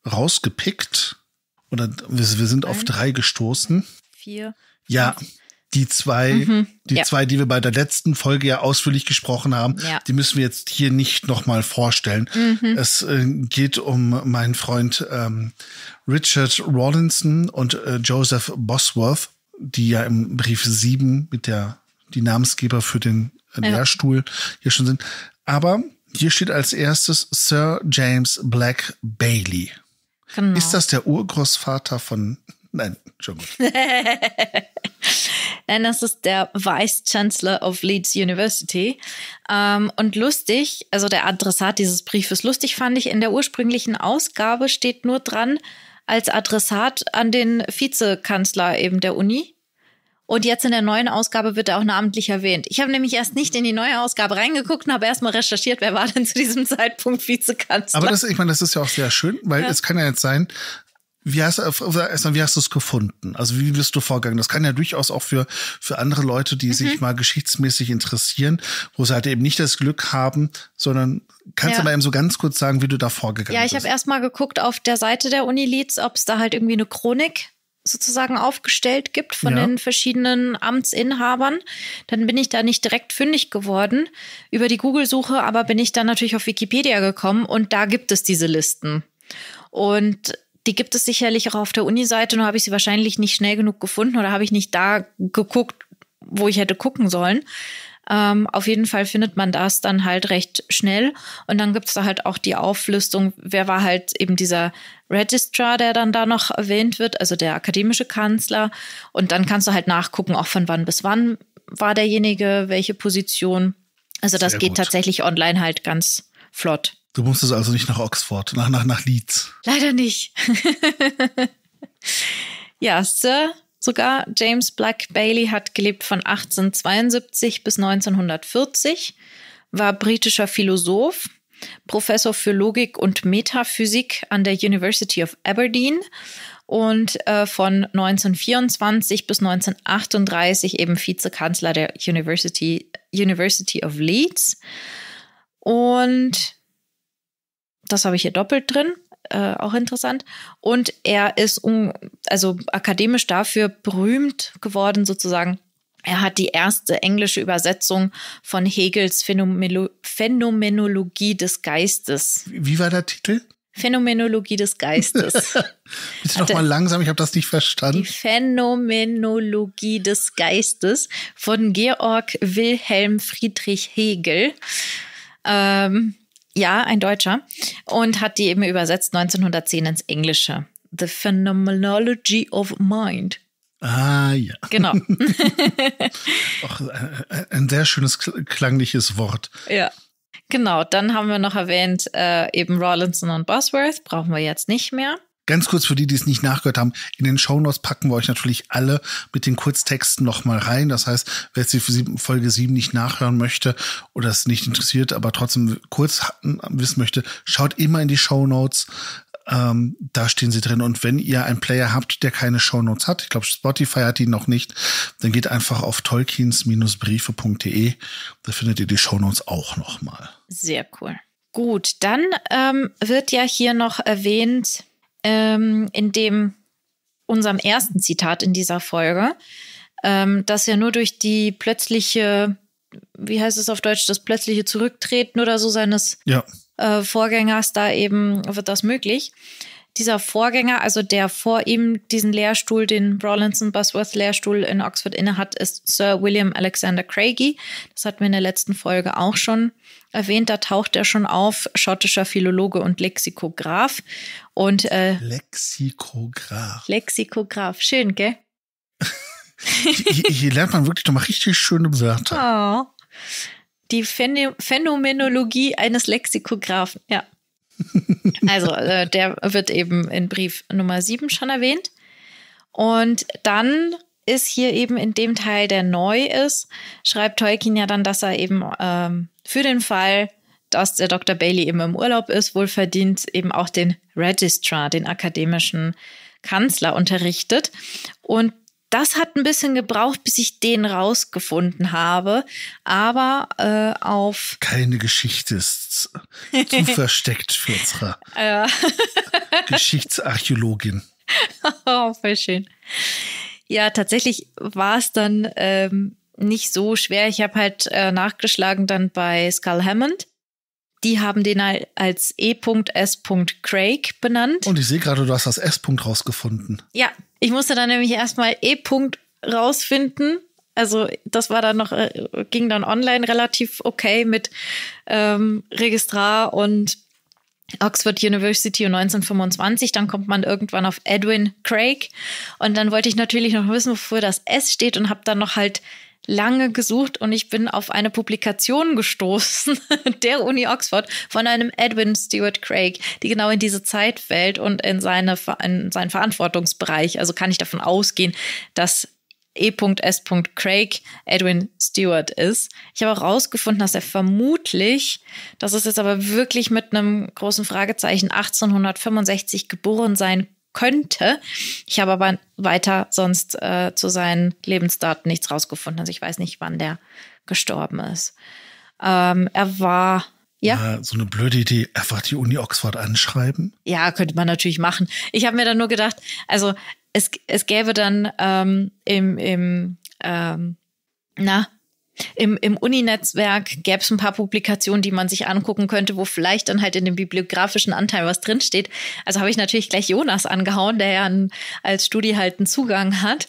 rausgepickt. Oder wir, wir sind Ein, auf drei gestoßen. Vier. Ja, fünf. die zwei, mhm, die ja. zwei, die wir bei der letzten Folge ja ausführlich gesprochen haben, ja. die müssen wir jetzt hier nicht nochmal vorstellen. Mhm. Es äh, geht um meinen Freund ähm, Richard Rawlinson und äh, Joseph Bosworth, die ja im Brief sieben mit der die Namensgeber für den ja. Lehrstuhl hier schon sind. Aber hier steht als erstes Sir James Black Baillie. Genau. Ist das der Urgroßvater von... Nein, schon gut. Nein, das ist der Vice Chancellor of Leeds University. Ähm, und lustig, also der Adressat dieses Briefes, lustig fand ich, in der ursprünglichen Ausgabe steht nur dran, als Adressat an den Vizekanzler eben der Uni. Und jetzt in der neuen Ausgabe wird er auch namentlich erwähnt. Ich habe nämlich erst nicht in die neue Ausgabe reingeguckt und habe erstmal recherchiert, wer war denn zu diesem Zeitpunkt Vizekanzler. Aber das, ich meine, das ist ja auch sehr schön, weil ja. es kann ja jetzt sein, wie hast, wie hast du es gefunden? Also wie bist du vorgegangen? Das kann ja durchaus auch für, für andere Leute, die mhm. sich mal geschichtsmäßig interessieren, wo sie halt eben nicht das Glück haben, sondern kannst ja. du mal eben so ganz kurz sagen, wie du da vorgegangen bist? Ja, ich habe erstmal geguckt auf der Seite der Uni Leeds, ob es da halt irgendwie eine Chronik sozusagen aufgestellt gibt von ja. den verschiedenen Amtsinhabern. Dann bin ich da nicht direkt fündig geworden über die Google-Suche, aber bin ich dann natürlich auf Wikipedia gekommen und da gibt es diese Listen. Und die gibt es sicherlich auch auf der Uni-Seite, nur habe ich sie wahrscheinlich nicht schnell genug gefunden oder habe ich nicht da geguckt, wo ich hätte gucken sollen. Ähm, auf jeden Fall findet man das dann halt recht schnell. Und dann gibt es da halt auch die Auflistung, wer war halt eben dieser Registrar, der dann da noch erwähnt wird, also der akademische Kanzler. Und dann kannst du halt nachgucken, auch von wann bis wann war derjenige, welche Position. Also das Sehr geht gut. tatsächlich online halt ganz flott. Du musstest also nicht nach Oxford, nach, nach, nach Leeds. Leider nicht. Ja, Sir. Sogar James Black Baillie hat gelebt von achtzehnhundertzweiundsiebzig bis neunzehnhundertvierzig, war britischer Philosoph, Professor für Logik und Metaphysik an der University of Aberdeen und äh, von neunzehnhundertvierundzwanzig bis neunzehnhundertachtunddreißig eben Vizekanzler der University, University of Leeds. Und das habe ich hier doppelt drin. Äh, auch interessant. Und er ist un- also akademisch dafür berühmt geworden, sozusagen. Er hat die erste englische Übersetzung von Hegels Phänomeno- Phänomenologie des Geistes. Wie war der Titel? Phänomenologie des Geistes. Bitte noch mal langsam, ich habe das nicht verstanden. Die Phänomenologie des Geistes von Georg Wilhelm Friedrich Hegel. Ähm, Ja, ein Deutscher. Und hat die eben übersetzt neunzehnhundertzehn ins Englische. The Phenomenology of Mind. Ah, ja. Genau. Auch ein sehr schönes, klangliches Wort. Ja, genau. Dann haben wir noch erwähnt, äh, eben Rawlinson und Bosworth. Brauchen wir jetzt nicht mehr. Ganz kurz für die, die es nicht nachgehört haben, in den Shownotes packen wir euch natürlich alle mit den Kurztexten nochmal rein. Das heißt, wer jetzt die Folge sieben nicht nachhören möchte oder es nicht interessiert, aber trotzdem kurz wissen möchte, schaut immer in die Shownotes. Ähm, da stehen sie drin. Und wenn ihr einen Player habt, der keine Shownotes hat, ich glaube, Spotify hat die noch nicht, dann geht einfach auf tolkiens dash briefe punkt de. Da findet ihr die Shownotes auch nochmal. Sehr cool. Gut, dann ähm, wird ja hier noch erwähnt, ähm, in dem unserem ersten Zitat in dieser Folge, ähm, dass ja nur durch die plötzliche, wie heißt es auf Deutsch, das plötzliche Zurücktreten oder so seines ja. äh, Vorgängers, da eben wird das möglich. Dieser Vorgänger, also der vor ihm diesen Lehrstuhl, den Rawlinson Bosworth Lehrstuhl in Oxford inne hat, ist Sir William Alexander Craigie. Das hatten wir in der letzten Folge auch schon erwähnt. Da taucht er schon auf, schottischer Philologe und Lexikograph. Und, äh, Lexikograph. Lexikograph. Schön, gell? hier, hier lernt man wirklich nochmal richtig schöne Wörter. Oh. Die Phänom- Phänomenologie eines Lexikographen, ja. Also äh, der wird eben in Brief Nummer sieben schon erwähnt. Und dann ist hier eben in dem Teil, der neu ist, schreibt Tolkien ja dann, dass er eben ähm, für den Fall, dass der Doktor Bailey eben im Urlaub ist, wohlverdient eben auch den Registrar, den akademischen Kanzler unterrichtet. Und das hat ein bisschen gebraucht, bis ich den rausgefunden habe, aber äh, auf... Keine Geschichte ist zu versteckt für unsere Geschichtsarchäologin. Oh, voll schön. Ja, tatsächlich war es dann ähm, nicht so schwer. Ich habe halt äh, nachgeschlagen dann bei Skull Hammond. Die haben den als E S Craig benannt. Und ich sehe gerade, du hast das S. rausgefunden. Ja, ich musste dann nämlich erstmal E. rausfinden. Also das war dann noch, ging dann online relativ okay mit ähm, Registrar und Oxford University neunzehnhundertfünfundzwanzig. Dann kommt man irgendwann auf Edwin Craig. Und dann wollte ich natürlich noch wissen, wofür das S steht, und habe dann noch halt lange gesucht, und ich bin auf eine Publikation gestoßen der Uni Oxford von einem Edwin Stuart Craig, die genau in diese Zeit fällt und in, seine, in seinen Verantwortungsbereich. Also kann ich davon ausgehen, dass E S Craig Edwin Stuart ist. Ich habe auch rausgefunden, dass er vermutlich, das ist jetzt aber wirklich mit einem großen Fragezeichen, achtzehnhundertfünfundsechzig geboren sein könnte. Ich habe aber weiter sonst äh, zu seinen Lebensdaten nichts rausgefunden. Also ich weiß nicht, wann der gestorben ist. Ähm, er war, ja? ja. So eine blöde Idee, einfach die Uni Oxford anschreiben? Ja, könnte man natürlich machen. Ich habe mir dann nur gedacht, also es, es gäbe dann ähm, im, im ähm, na, Im, im Uni-Netzwerk gäbe es ein paar Publikationen, die man sich angucken könnte, wo vielleicht dann halt in dem bibliografischen Anteil was drinsteht. Also habe ich natürlich gleich Jonas angehauen, der ja einen, als Studi halt einen Zugang hat.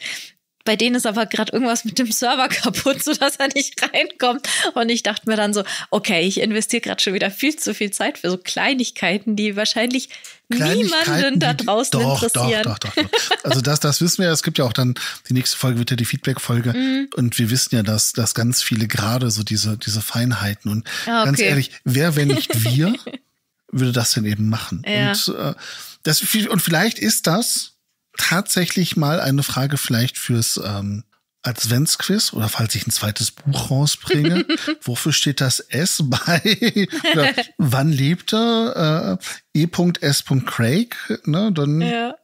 Bei denen ist aber gerade irgendwas mit dem Server kaputt, sodass er nicht reinkommt. Und ich dachte mir dann so, okay, ich investiere gerade schon wieder viel zu viel Zeit für so Kleinigkeiten, die wahrscheinlich niemanden da draußen die, doch, interessieren. Doch, doch, doch, doch. Also das, das wissen wir ja. Es gibt ja auch dann, die nächste Folge wird ja die Feedback-Folge. Mhm. Und wir wissen ja, dass, dass ganz viele gerade so diese, diese Feinheiten. Und ah, okay. Ganz ehrlich, wer, wenn nicht wir, würde das denn eben machen? Ja. Und, äh, das, und vielleicht ist das tatsächlich mal eine Frage vielleicht fürs ähm, Adventsquiz, oder falls ich ein zweites Buch rausbringe. Wofür steht das S bei? Oder wann lebte äh, E S Craig? Ne, dann, ja.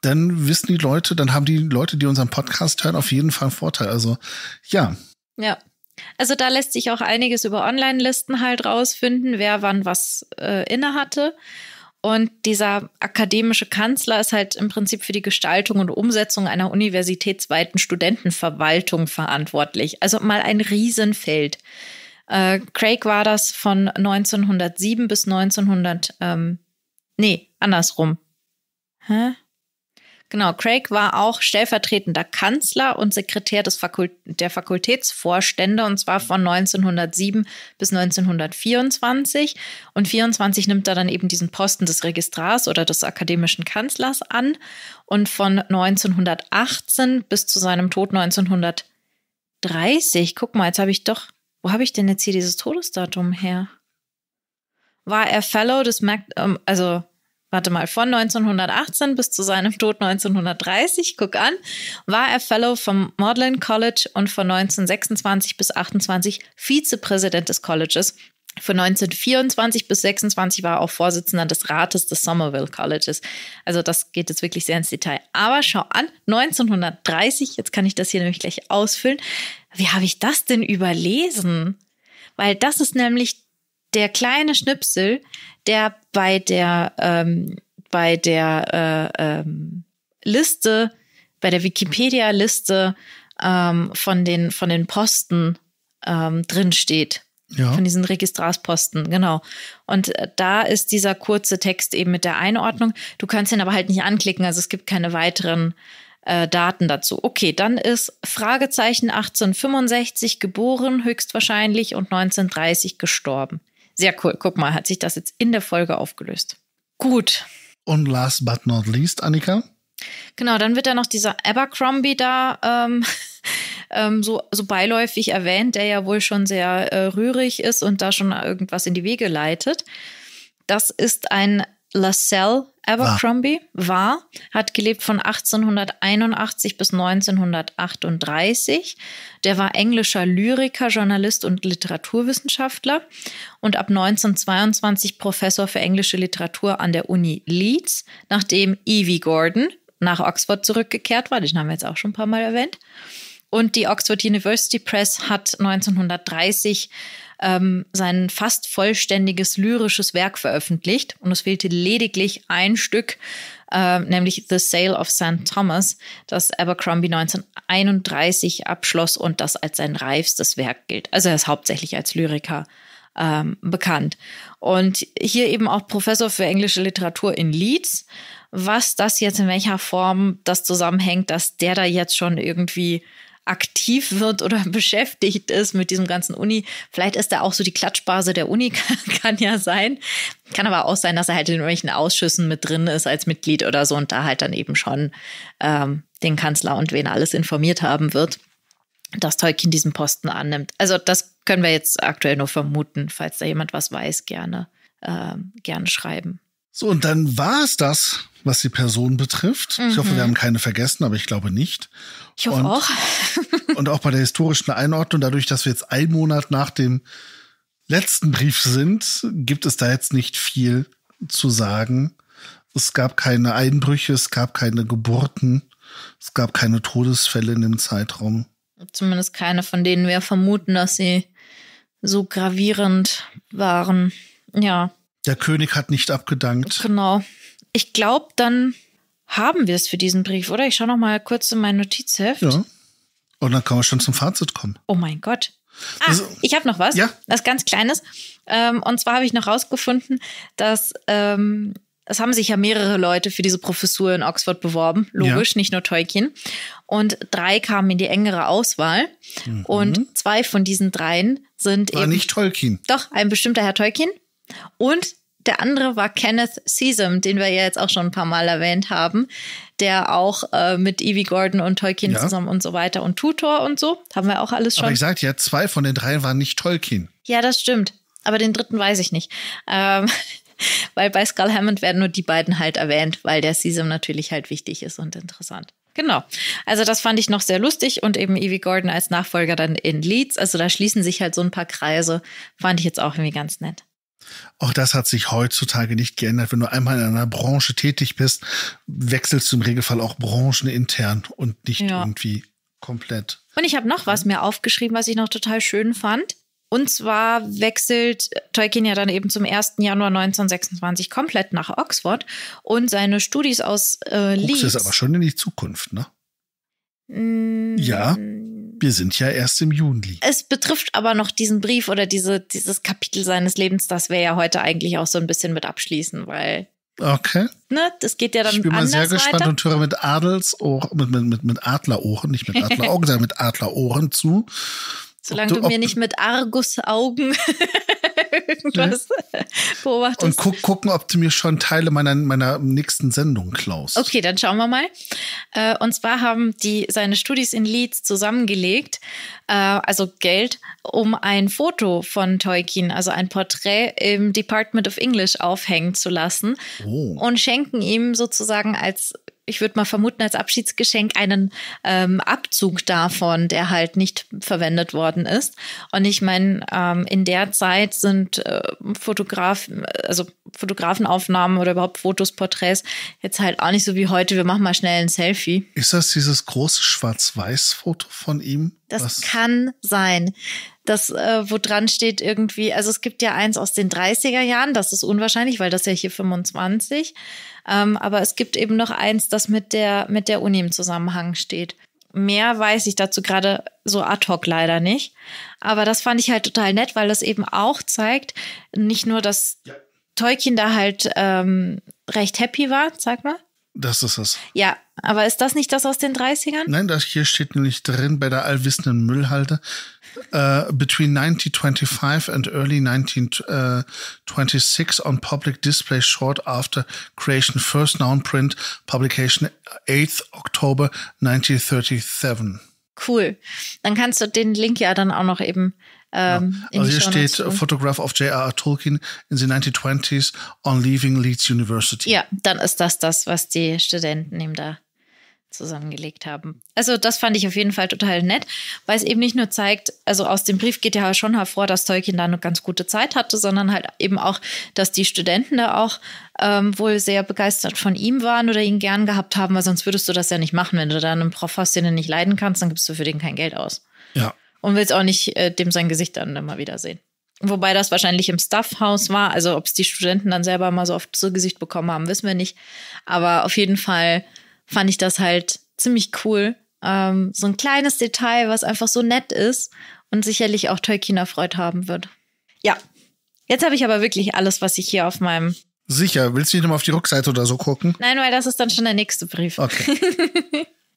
dann wissen die Leute, dann haben die Leute, die unseren Podcast hören, auf jeden Fall einen Vorteil. Also, ja. Ja. Also da lässt sich auch einiges über Online-Listen halt rausfinden, wer wann was äh, inne hatte. Und dieser akademische Kanzler ist halt im Prinzip für die Gestaltung und Umsetzung einer universitätsweiten Studentenverwaltung verantwortlich. Also mal ein Riesenfeld. Äh, Craig war das von neunzehnhundertsieben bis neunzehnhundert, ähm, nee, andersrum. Hä? Genau, Craig war auch stellvertretender Kanzler und Sekretär des Fakult- der Fakultätsvorstände, und zwar von neunzehnhundertsieben bis neunzehnhundertvierundzwanzig. Und vierundzwanzig nimmt er dann eben diesen Posten des Registrars oder des akademischen Kanzlers an. Und von neunzehnhundertachtzehn bis zu seinem Tod neunzehnhundertdreißig, guck mal, jetzt habe ich doch, wo habe ich denn jetzt hier dieses Todesdatum her? War er Fellow des Mag- ähm, also Warte mal, von neunzehnhundertachtzehn bis zu seinem Tod neunzehnhundertdreißig, guck an, war er Fellow vom Magdalen College und von neunzehnhundertsechsundzwanzig bis achtundzwanzig Vizepräsident des Colleges. Von neunzehnhundertvierundzwanzig bis neunzehnhundertsechsundzwanzig war er auch Vorsitzender des Rates des Somerville Colleges. Also das geht jetzt wirklich sehr ins Detail. Aber schau an, neunzehnhundertdreißig, jetzt kann ich das hier nämlich gleich ausfüllen. Wie habe ich das denn überlesen? Weil das ist nämlich der kleine Schnipsel, der bei der, ähm, bei der äh, ähm, Liste, bei der Wikipedia-Liste ähm, von den, von den Posten ähm, drinsteht. Ja. Von diesen Registrarsposten, genau. Und da ist dieser kurze Text eben mit der Einordnung. Du kannst ihn aber halt nicht anklicken, also es gibt keine weiteren äh, Daten dazu. Okay, dann ist Fragezeichen achtzehnhundertfünfundsechzig geboren, höchstwahrscheinlich, und neunzehnhundertdreißig gestorben. Sehr cool, guck mal, hat sich das jetzt in der Folge aufgelöst. Gut. Und last but not least, Annika? Genau, dann wird da noch dieser Abercrombie da ähm, ähm, so, so beiläufig erwähnt, der ja wohl schon sehr äh, rührig ist und da schon irgendwas in die Wege leitet. Das ist ein Lascelles Abercrombie, war, hat gelebt von achtzehnhunderteinundachtzig bis neunzehnhundertachtunddreißig. Der war englischer Lyriker, Journalist und Literaturwissenschaftler und ab neunzehnhundertzweiundzwanzig Professor für englische Literatur an der Uni Leeds, nachdem E V Gordon nach Oxford zurückgekehrt war. Den haben wir jetzt auch schon ein paar Mal erwähnt. Und die Oxford University Press hat neunzehnhundertdreißig ähm, sein fast vollständiges lyrisches Werk veröffentlicht. Und es fehlte lediglich ein Stück, äh, nämlich The Sale of Saint Thomas, das Abercrombie neunzehnhunderteinunddreißig abschloss und das als sein reifstes Werk gilt. Also er ist hauptsächlich als Lyriker ähm, bekannt. Und hier eben auch Professor für englische Literatur in Leeds. Was das jetzt in welcher Form das zusammenhängt, dass der da jetzt schon irgendwie aktiv wird oder beschäftigt ist mit diesem ganzen Uni. Vielleicht ist er auch so die Klatschbase der Uni, kann, kann ja sein. Kann aber auch sein, dass er halt in irgendwelchen Ausschüssen mit drin ist als Mitglied oder so und da halt dann eben schon ähm, den Kanzler und wen alles informiert haben wird, dass Tolkien diesen Posten annimmt. Also das können wir jetzt aktuell nur vermuten. Falls da jemand was weiß, gerne, ähm, gerne schreiben. So, und dann war es das, was die Person betrifft. Mhm. Ich hoffe, wir haben keine vergessen, aber ich glaube nicht. Ich hoffe und, auch. Und auch bei der historischen Einordnung, dadurch, dass wir jetzt einen Monat nach dem letzten Brief sind, gibt es da jetzt nicht viel zu sagen. Es gab keine Einbrüche, es gab keine Geburten, es gab keine Todesfälle in dem Zeitraum. Zumindest keine, von denen wir vermuten, dass sie so gravierend waren. Ja. Der König hat nicht abgedankt. Genau. Ich glaube, dann haben wir es für diesen Brief, oder? Ich schaue noch mal kurz in mein Notizheft. Ja. Und dann kann man schon zum Fazit kommen. Oh mein Gott. Ah, also, ich habe noch was. Ja. Was ganz Kleines. Und zwar habe ich noch rausgefunden, dass ähm, es haben sich ja mehrere Leute für diese Professur in Oxford beworben. Logisch, ja. Nicht nur Tolkien. Und drei kamen in die engere Auswahl. Mhm. Und zwei von diesen dreien sind War eben... War nicht Tolkien. Doch, ein bestimmter Herr Tolkien. Und... Der andere war Kenneth Sisam, den wir ja jetzt auch schon ein paar Mal erwähnt haben, der auch äh, mit E V Gordon und Tolkien ja. zusammen und so weiter und Tutor und so, haben wir auch alles schon. Aber ich sagte ja, zwei von den drei waren nicht Tolkien. Ja, das stimmt. Aber den dritten weiß ich nicht. Ähm, weil bei Skull Hammond werden nur die beiden halt erwähnt, weil der Sisam natürlich halt wichtig ist und interessant. Genau. Also das fand ich noch sehr lustig und eben E V Gordon als Nachfolger dann in Leeds. Also da schließen sich halt so ein paar Kreise. Fand ich jetzt auch irgendwie ganz nett. Auch das hat sich heutzutage nicht geändert. Wenn du einmal in einer Branche tätig bist, wechselst du im Regelfall auch branchenintern und nicht ja. irgendwie komplett. Und ich habe noch was mir aufgeschrieben, was ich noch total schön fand. Und zwar wechselt Tolkien ja dann eben zum ersten Januar neunzehnhundertsechsundzwanzig komplett nach Oxford und seine Studis aus äh, Leeds. Das ist aber schon in die Zukunft, ne? Mm. Ja. Wir sind ja erst im Juli. Es betrifft aber noch diesen Brief oder diese, dieses Kapitel seines Lebens, das wir ja heute eigentlich auch so ein bisschen mit abschließen, weil okay. Ne, das geht ja dann anders. Ich bin mal sehr gespannt weiter. Und höre mit Adelsohr, mit, mit, mit, mit Adlerohren, nicht mit Adleraugen, sondern mit Adlerohren zu. Solange du, du mir nicht mit Argusaugen irgendwas ne? beobachtest. Und guck, gucken, ob du mir schon Teile meiner, meiner nächsten Sendung klaust. Okay, dann schauen wir mal. Und zwar haben die seine Studis in Leeds zusammengelegt, also Geld, um ein Foto von Tolkien, also ein Porträt im Department of English aufhängen zu lassen. Oh. Und schenken ihm sozusagen als ich würde mal vermuten, als Abschiedsgeschenk einen ähm, Abzug davon, der halt nicht verwendet worden ist. Und ich meine, ähm, in der Zeit sind äh, Fotograf, also Fotografenaufnahmen oder überhaupt Fotos, Porträts jetzt halt auch nicht so wie heute, wir machen mal schnell ein Selfie. Ist das dieses große Schwarz-Weiß-Foto von ihm? Das Was? kann sein. Das, äh, wo dran steht irgendwie, also es gibt ja eins aus den dreißiger Jahren, das ist unwahrscheinlich, weil das ist ja hier fünfundzwanzig. Ähm, aber es gibt eben noch eins, das mit der, mit der Uni im Zusammenhang steht. Mehr weiß ich dazu gerade so ad hoc leider nicht. Aber das fand ich halt total nett, weil das eben auch zeigt, nicht nur, dass ja. Tolkien da halt ähm, recht happy war, sag mal. Das ist es. Ja, aber ist das nicht das aus den dreißigern? Nein, das hier steht nämlich drin bei der allwissenden Müllhalde. Uh, between nineteen twenty-five and early nineteen twenty-six on public display short after creation, first known print publication eighth October nineteen thirty-seven. Cool. Dann kannst du den Link ja dann auch noch eben ähm, ja. in also die Show hier steht, tun. Photograph of J R R Tolkien in the nineteen twenties on leaving Leeds University. Ja, dann ist das das, was die Studenten eben da zusammengelegt haben. Also das fand ich auf jeden Fall total nett, weil es eben nicht nur zeigt, also aus dem Brief geht ja schon hervor, dass Tolkien da eine ganz gute Zeit hatte, sondern halt eben auch, dass die Studenten da auch ähm, wohl sehr begeistert von ihm waren oder ihn gern gehabt haben, weil sonst würdest du das ja nicht machen. Wenn du da einen Prof hast, den du nicht leiden kannst, dann gibst du für den kein Geld aus. Ja. Und willst auch nicht äh, dem sein Gesicht dann immer wieder sehen. Wobei das wahrscheinlich im Staffhaus war, also ob es die Studenten dann selber mal so oft zu Gesicht bekommen haben, wissen wir nicht. Aber auf jeden Fall fand ich das halt ziemlich cool. Ähm, so ein kleines Detail, was einfach so nett ist und sicherlich auch Tolkien erfreut haben wird. Ja, jetzt habe ich aber wirklich alles, was ich hier auf meinem... Sicher, willst du nicht nochmal auf die Rückseite oder so gucken? Nein, weil das ist dann schon der nächste Brief. Okay.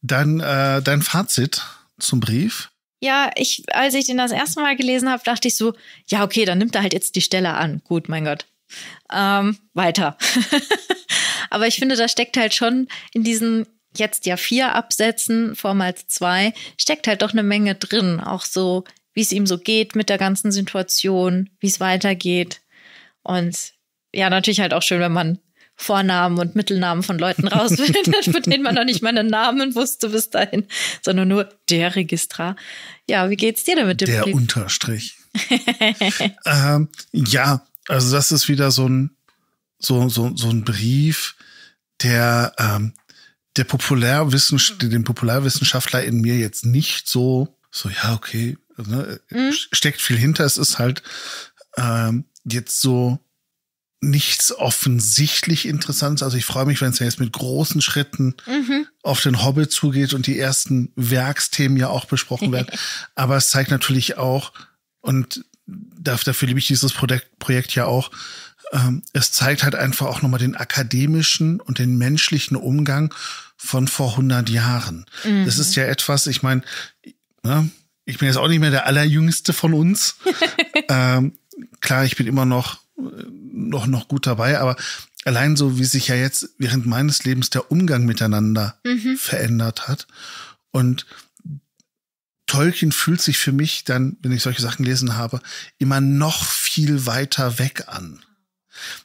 Dann äh, dein Fazit zum Brief? Ja, ich, als ich den das erste Mal gelesen habe, dachte ich so, ja okay, dann nimmt er halt jetzt die Stelle an. Gut, mein Gott. Ähm, weiter. Aber ich finde, da steckt halt schon in diesen jetzt ja vier Absätzen, vormals zwei, steckt halt doch eine Menge drin. Auch so, wie es ihm so geht mit der ganzen Situation, wie es weitergeht. Und ja, natürlich halt auch schön, wenn man Vornamen und Mittelnamen von Leuten rausfindet, von denen man noch nicht mal einen Namen wusste bis dahin, sondern nur der Registrar. Ja, wie geht's dir denn mit dem Brief? Der Unterstrich. ähm, ja, also das ist wieder so ein So, so, so ein Brief, der, ähm, der Populärwissenschaftler, den Populärwissenschaftler in mir jetzt nicht so, so, ja, okay, ne, mhm. steckt viel hinter. Es ist halt ähm, jetzt so nichts offensichtlich Interessantes. Also ich freue mich, wenn es ja jetzt mit großen Schritten mhm. auf den Hobbit zugeht und die ersten Werksthemen ja auch besprochen werden. Aber es zeigt natürlich auch, und dafür liebe ich dieses Projekt, Projekt ja auch, es zeigt halt einfach auch nochmal den akademischen und den menschlichen Umgang von vor hundert Jahren. Mhm. Das ist ja etwas, ich meine, ne, ich bin jetzt auch nicht mehr der Allerjüngste von uns. ähm, klar, ich bin immer noch, noch, noch gut dabei, aber allein so, wie sich ja jetzt während meines Lebens der Umgang miteinander mhm. verändert hat. Und Tolkien fühlt sich für mich dann, wenn ich solche Sachen gelesen habe, immer noch viel weiter weg an.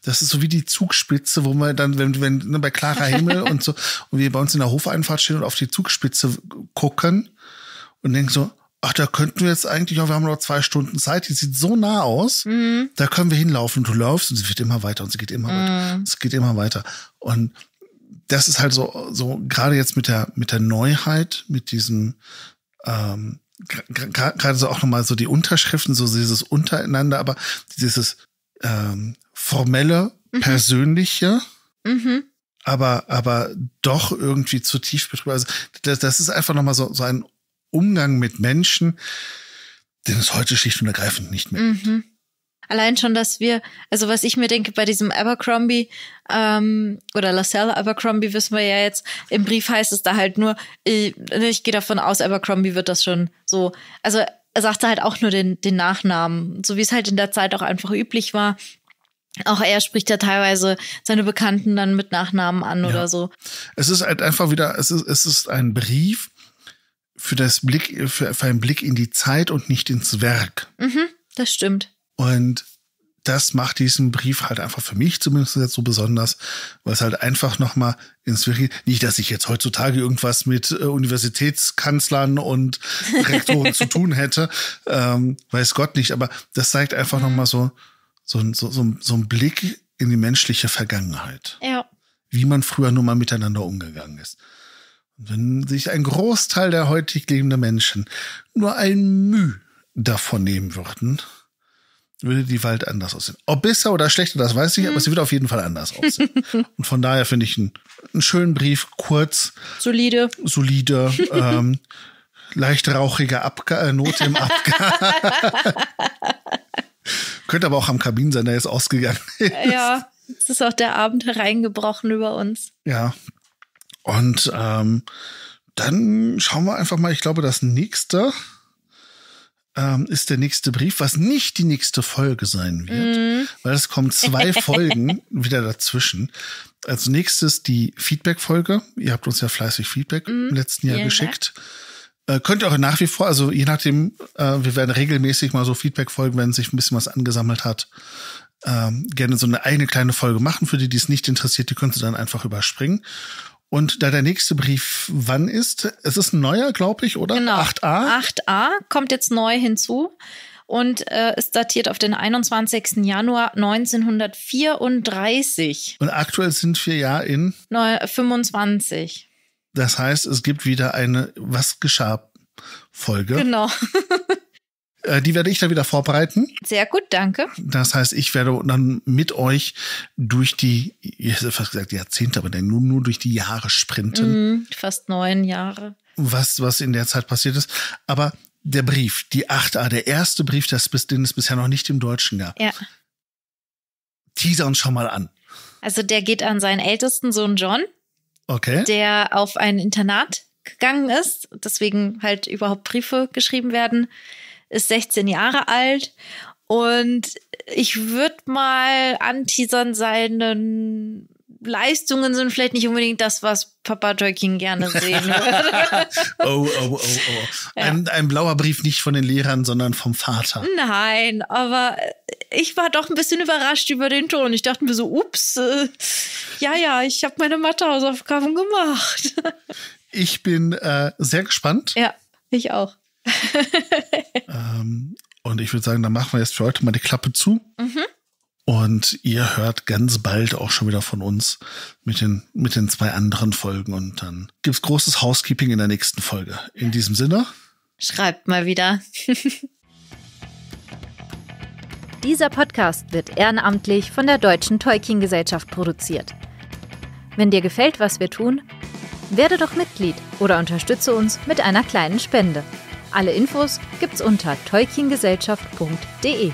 Das ist so wie die Zugspitze, wo man dann, wenn, wenn ne, bei klarer Himmel und so, und wir bei uns in der Hofeinfahrt stehen und auf die Zugspitze gucken und denken so, ach, da könnten wir jetzt eigentlich, ja, wir haben noch zwei Stunden Zeit, die sieht so nah aus, mhm. da können wir hinlaufen. Und du läufst und sie wird immer weiter und sie geht immer mhm. weiter. Es geht immer weiter. Und das ist halt so, so gerade jetzt mit der, mit der Neuheit, mit diesem, ähm, gerade so auch nochmal so die Unterschriften, so dieses untereinander, aber dieses, ähm, formelle, mhm. persönliche, mhm. aber aber doch irgendwie zu tief betrübt. Also das, das ist einfach nochmal so, so ein Umgang mit Menschen, den es heute schlicht und ergreifend nicht mehr gibt. Mhm. Allein schon, dass wir, also was ich mir denke, bei diesem Abercrombie ähm, oder Lascelles Abercrombie wissen wir ja jetzt, im Brief heißt es da halt nur, ich, ich gehe davon aus, Abercrombie wird das schon so, also er sagte halt auch nur den, den Nachnamen, so wie es halt in der Zeit auch einfach üblich war. Auch er spricht ja teilweise seine Bekannten dann mit Nachnamen an ja. oder so. Es ist halt einfach wieder, es ist, es ist ein Brief für das Blick, für, für einen Blick in die Zeit und nicht ins Werk. Mhm, das stimmt. Und das macht diesen Brief halt einfach für mich zumindest jetzt so besonders, weil es halt einfach nochmal ins Wirkliche, nicht, dass ich jetzt heutzutage irgendwas mit äh, Universitätskanzlern und Rektoren zu tun hätte, ähm, weiß Gott nicht, aber das zeigt einfach mhm. nochmal so, so, so, so, so einen Blick in die menschliche Vergangenheit. Ja. Wie man früher nun mal miteinander umgegangen ist. Und wenn sich ein Großteil der heutig lebenden Menschen nur ein Müh davon nehmen würden, würde die Welt anders aussehen. Ob besser oder schlechter, das weiß ich, mhm. aber sie wird auf jeden Fall anders aussehen. Und von daher finde ich einen, einen schönen Brief, kurz, solide, solide, ähm, leicht rauchige Abga- Note im Abgang. Könnte aber auch am Kabinensender jetzt ausgegangen ist. Ja, es ist auch der Abend hereingebrochen über uns. Ja, und ähm, dann schauen wir einfach mal, ich glaube, das nächste ähm, ist der nächste Brief, was nicht die nächste Folge sein wird, mm. weil es kommen zwei Folgen wieder dazwischen. Als nächstes die Feedback-Folge. Ihr habt uns ja fleißig Feedback mm. im letzten Jahr ja, geschickt. Ja. Äh, könnt ihr auch nach wie vor, also je nachdem, äh, wir werden regelmäßig mal so Feedback-Folgen, wenn sich ein bisschen was angesammelt hat, ähm, gerne so eine eigene kleine Folge machen. Für die, die es nicht interessiert, die könnt ihr dann einfach überspringen. Und da der nächste Brief wann ist, es ist ein neuer, glaube ich, oder? Genau, acht a. acht a kommt jetzt neu hinzu und äh, ist datiert auf den einundzwanzigsten Januar neunzehnhundertvierunddreißig. Und aktuell sind wir ja in? fünfundzwanzig. Das heißt, es gibt wieder eine Was geschah Folge. Genau. Die werde ich dann wieder vorbereiten. Sehr gut, danke. Das heißt, ich werde dann mit euch durch die, ich hätte fast gesagt Jahrzehnte, aber nur, nur durch die Jahre sprinten. Mm, fast neun Jahre. Was, was in der Zeit passiert ist. Aber der Brief, die acht a, der erste Brief, das, den es bisher noch nicht im Deutschen gab. Ja. Teaser uns schon mal an. Also der geht an seinen ältesten Sohn John. Okay. Der auf ein Internat gegangen ist, deswegen halt überhaupt Briefe geschrieben werden, ist sechzehn Jahre alt und ich würde mal anteasern, seine Leistungen sind vielleicht nicht unbedingt das, was Papa Tolkien gerne sehen würde. oh, oh, oh, oh. Ein, ja. ein blauer Brief nicht von den Lehrern, sondern vom Vater. Nein, aber ich war doch ein bisschen überrascht über den Ton. Ich dachte mir so, ups, äh, ja, ja, ich habe meine Mathehausaufgaben gemacht. Ich bin äh, sehr gespannt. Ja, ich auch. ähm, und ich würde sagen, dann machen wir jetzt für heute mal die Klappe zu. Mhm. Und ihr hört ganz bald auch schon wieder von uns mit den, mit den zwei anderen Folgen. Und dann gibt es großes Housekeeping in der nächsten Folge. In diesem Sinne. Schreibt mal wieder. Dieser Podcast wird ehrenamtlich von der Deutschen Tolkien-Gesellschaft produziert. Wenn dir gefällt, was wir tun, werde doch Mitglied oder unterstütze uns mit einer kleinen Spende. Alle Infos gibt's unter tolkiengesellschaft punkt de.